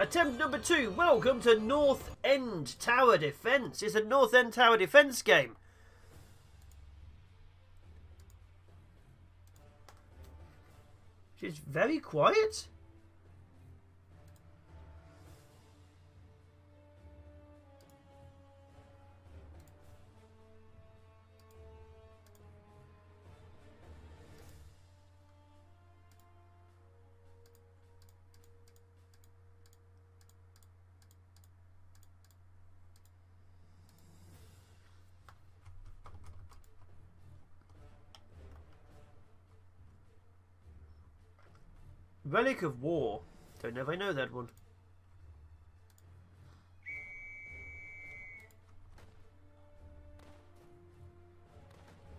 Attempt number 2. Welcome to Northend Tower Defense. It's a Northend Tower Defense game. She's very quiet. Relic of War. Don't know if I know that one.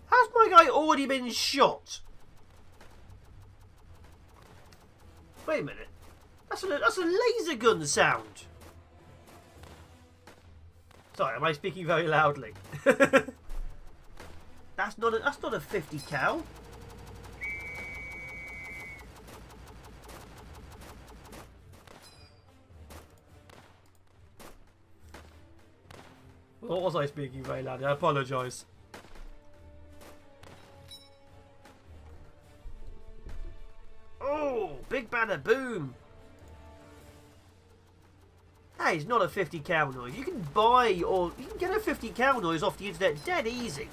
Has my guy already been shot? Wait a minute. That's a laser gun sound. Sorry, am I speaking very loudly? That's not a 50 cal. What was I speaking very loudly? I apologise. Oh, big bada boom! That is not a 50 cal noise. You can buy or you can get a 50 cal noise off the internet dead easy.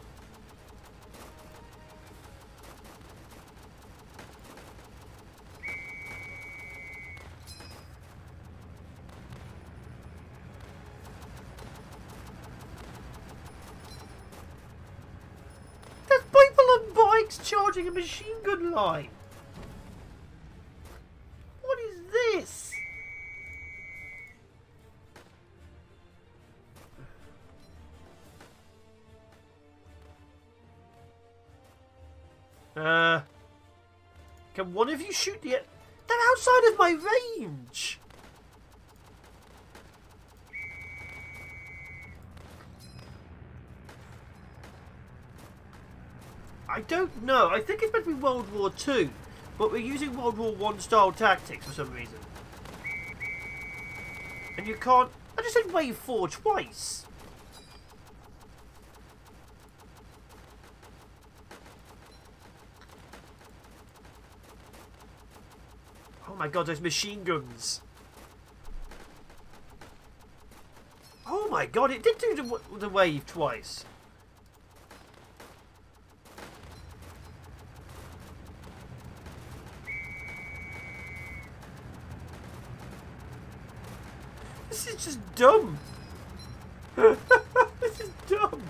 Charging a machine gun line. What is this? Can one of you shoot the... They're outside of my range. I don't know. I think it's meant to be World War II, but we're using World War I style tactics for some reason. And you can't... I just said Wave 4 twice. Oh my god, those machine guns. Oh my god, it did do the wave twice. This is just dumb. This is dumb.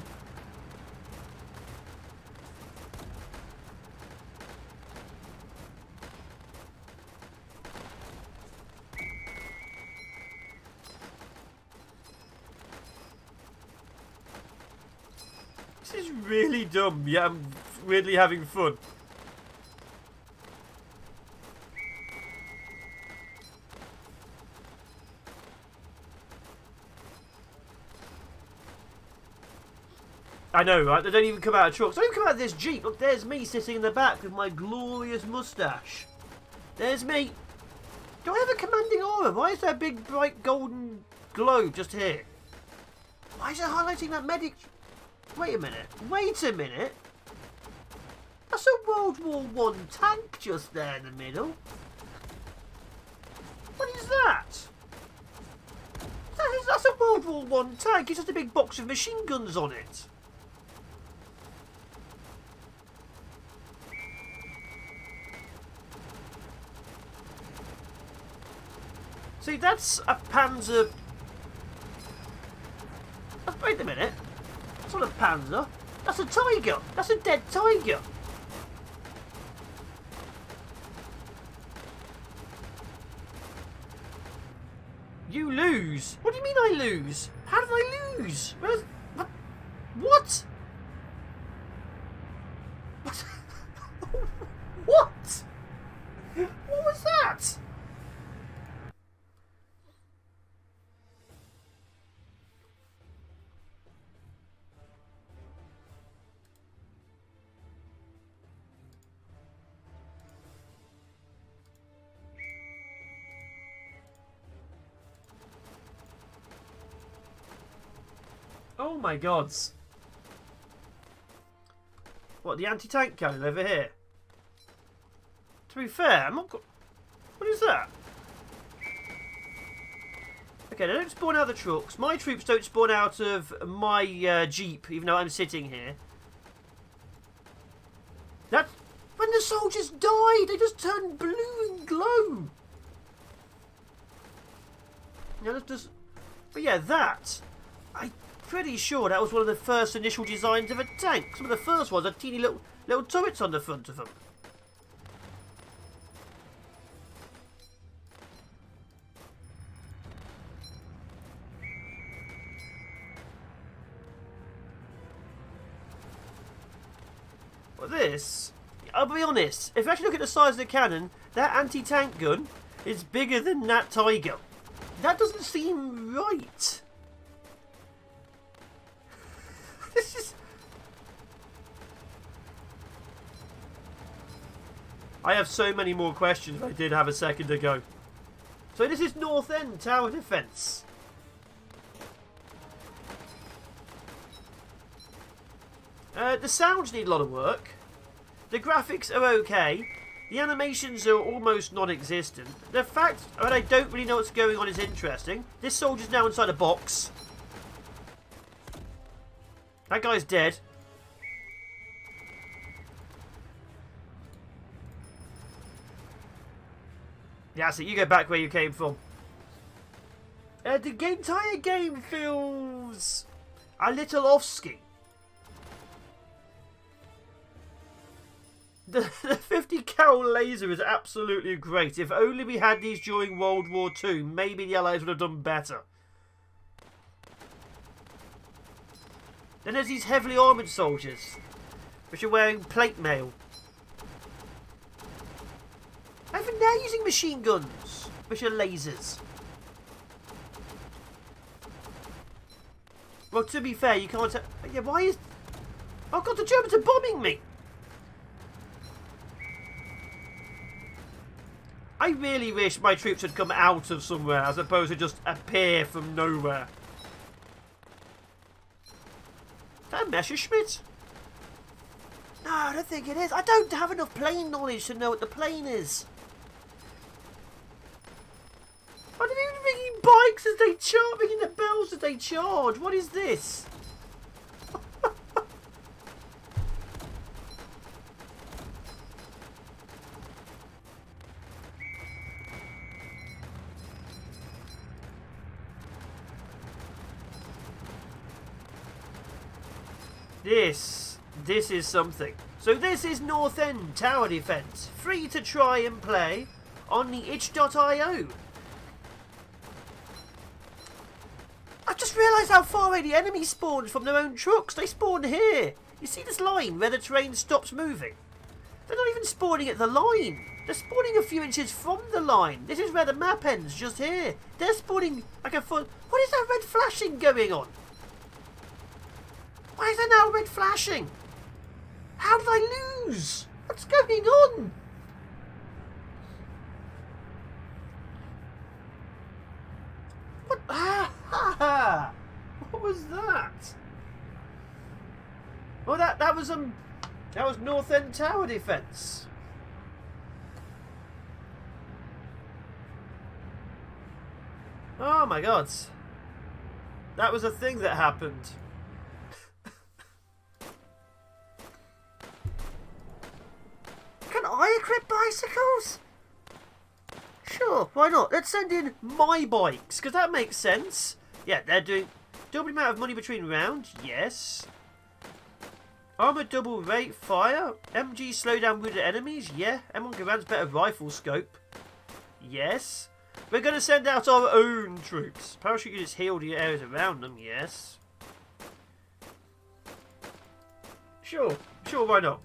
This is really dumb. Yeah, I'm weirdly having fun. I know, right? They don't even come out of trucks. They don't even come out of this Jeep. Look, there's me sitting in the back with my glorious moustache. There's me. Do I have a commanding aura? Why is there a big, bright, golden glow just here? Why is it highlighting that medic? Wait a minute. Wait a minute. That's a World War I tank just there in the middle. What is that? That's a World War I tank. It's just a big box of machine guns on it. See, that's a Panzer... Wait a minute. That's not a Panzer. That's a Tiger. That's a dead Tiger. You lose. What do you mean I lose? How did I lose? Where's... What? What? What? What was that? Oh my gods. What, the anti-tank cannon over here? To be fair, I'm not... What is that? Okay, they don't spawn out of the trucks. My troops don't spawn out of my jeep, even though I'm sitting here. That... When the soldiers died, they just turned blue and glow. Now that does... But yeah, that... I'm pretty sure that was one of the first initial designs of a tank. Some of the first ones had teeny little turrets on the front of them. Well, this... I'll be honest, if you actually look at the size of the cannon, that anti-tank gun is bigger than that Tiger. That doesn't seem right. This is... I have so many more questions I did have a second ago. So this is Northend Tower Defense. The sounds need a lot of work. The graphics are okay. The animations are almost non-existent. The fact that I don't really know what's going on is interesting. This soldier's now inside a box. That guy's dead. Yeah, so you go back where you came from. The entire game feels a little off-ski. The 50 cal laser is absolutely great. If only we had these during World War II, maybe the Allies would have done better. Then there's these heavily armoured soldiers, which are wearing plate mail. And even now using machine guns, which are lasers. Well, to be fair, you can't... Yeah, why is... Oh god, the Germans are bombing me! I really wish my troops had come out of somewhere as opposed to just appear from nowhere. Is that a Messerschmitt? No, I don't think it is. I don't have enough plane knowledge to know what the plane is. Are they even ringing bikes as they charge? Ringing the bells as they charge? What is this? This is something. So this is Northend Tower Defense. Free to try and play on the itch.io. I just realised how far away the enemy spawns from their own trucks. They spawn here. You see this line where the terrain stops moving? They're not even spawning at the line. They're spawning a few inches from the line. This is where the map ends, just here. They're spawning like a fun... What is that red flashing going on? Why is there now red flashing? How did I lose? What's going on? What? What was that? Well, that was Northend Tower Defense. Oh my God! That was a thing that happened. Equip bicycles? Sure, why not? Let's send in my bikes, because that makes sense. Yeah, they're doing double amount of money between round. Yes. Armour double rate fire. MG slow down wounded enemies. Yeah. M1 Garand's better rifle scope. Yes. We're going to send out our own troops. Parachute units heal the areas around them. Yes. Sure. Sure, why not?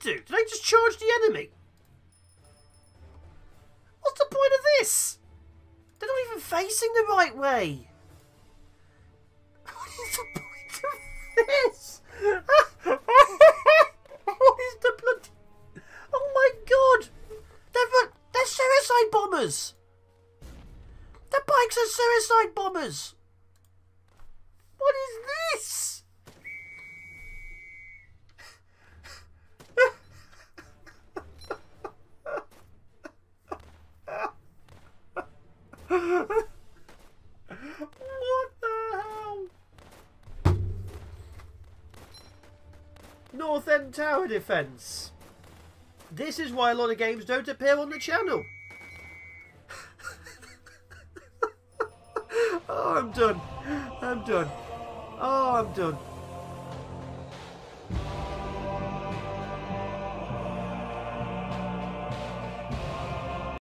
Do? Did I just charge the enemy? What's the point of this? They're not even facing the right way. What is the point of this? What is the bloody... are suicide bombers! What is this? What the hell? Northend Tower Defense. This is why a lot of games don't appear on the channel. Oh, I'm done. I'm done.